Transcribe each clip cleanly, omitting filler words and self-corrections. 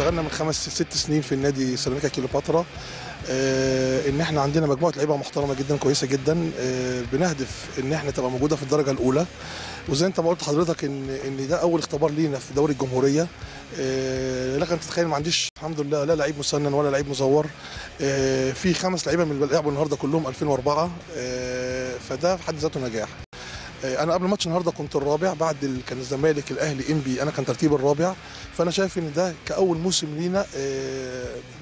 اشتغلنا من 5 6 سنين في النادي سيراميكا كليوباترا، ان احنا عندنا مجموعه لعيبه محترمه جدا كويسه جدا، بنهدف ان احنا تبقى موجوده في الدرجه الاولى. وزي انت ما قلت حضرتك ان ده اول اختبار لينا في دوري الجمهوريه، لكن انت تتخيل ما عنديش الحمد لله لا لعيب مسنن ولا لعيب مزور، في 5 لعيبه من اللي لعبوا النهارده كلهم 2004، فده في حد ذاته نجاح. انا قبل ماتش النهارده كنت الرابع، بعد كان الزمالك الاهلي انبي انا كان ترتيب الرابع، فانا شايف ان ده كاول موسم لينا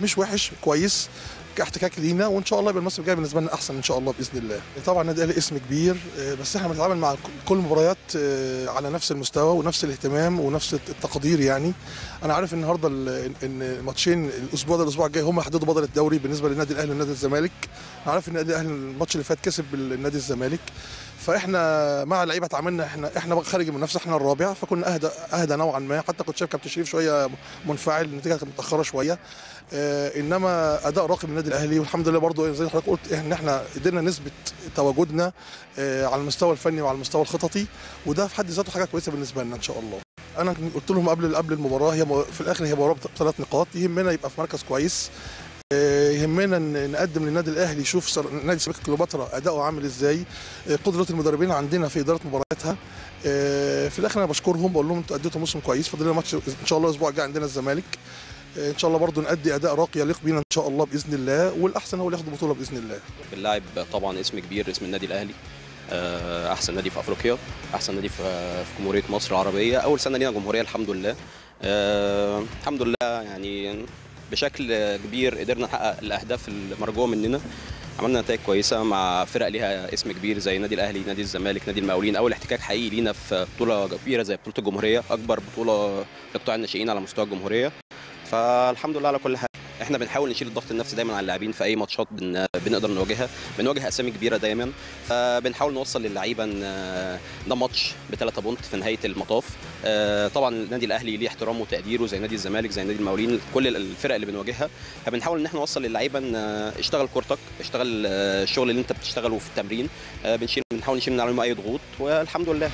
مش وحش، كويس كاحتكاك لينا، وان شاء الله يبقى الموسم الجاي بالنسبه لنا احسن ان شاء الله باذن الله. طبعا النادي الاهلي اسم كبير، بس احنا بنتعامل مع كل مباريات على نفس المستوى ونفس الاهتمام ونفس التقدير. يعني انا عارف النهارده ان ماتشين الاسبوع ده الاسبوع الجاي هم هيحددوا بطل الدوري بالنسبه للنادي الاهلي ونادي الزمالك. انا عارف ان النادي الاهلي الماتش اللي فات كسب النادي الزمالك، فاحنا مع اللعيبه اتعاملنا احنا خارج المنافسه، احنا الرابع، فكنا اهدى نوعا ما، حتى كنت شايف كابتن شريف شويه منفعل، النتيجه كانت متاخره شويه، انما اداء راقي من النادي الاهلي، والحمد لله برضو زي ما حضرتك قلت ان احنا قدرنا نثبت تواجدنا على المستوى الفني وعلى المستوى الخططي، وده في حد ذاته حاجه كويسه بالنسبه لنا ان شاء الله. انا قلت لهم قبل المباراه، هي في الاخر هي مباراه ب3 نقاط، يهمنا يبقى في مركز كويس، يهمنا ان نقدم للنادي الاهلي، يشوف نادي سيراميكا كليوباترا اداؤه عامل ازاي، قدره المدربين عندنا في اداره مبارياتها. في الاخر انا بشكرهم، بقول لهم انتوا اديتوا موسم كويس، فاضل لنا ماتش ان شاء الله الاسبوع الجاي عندنا الزمالك، ان شاء الله برضو نأدي اداء راقي يليق بينا ان شاء الله باذن الله، والاحسن هو اللي ياخد البطوله باذن الله. اللاعب طبعا اسم كبير، اسم النادي الاهلي احسن نادي في افريقيا، احسن نادي في جمهوريه مصر العربيه، اول سنه لينا جمهوريه الحمد لله. الحمد لله يعني بشكل كبير قدرنا نحقق الاهداف المرجوه مننا، عملنا نتائج كويسه مع فرق ليها اسم كبير زي نادي الاهلي، نادي الزمالك، نادي المقاولين. اول احتكاك حقيقي لينا في بطوله كبيره زي بطوله الجمهوريه، اكبر بطوله لقطاع الناشئين على مستوى الجمهوريه، فالحمد لله على كل حاجه. احنا بنحاول نشيل الضغط النفسي دايما على اللاعبين في اي ماتشات بنقدر نواجهها، بنواجه اسامي كبيره دايما، فبنحاول نوصل للعيبه ان ده ماتش ب3 بونت في نهايه المطاف. طبعا النادي الاهلي ليه احترامه وتقديره زي نادي الزمالك زي نادي المقاولين، كل الفرق اللي بنواجهها، فبنحاول ان احنا نوصل للعيبه ان اشتغل كورتك، اشتغل الشغل اللي انت بتشتغله في التمرين، بنحاول نشيل من عليهم اي ضغوط والحمد لله.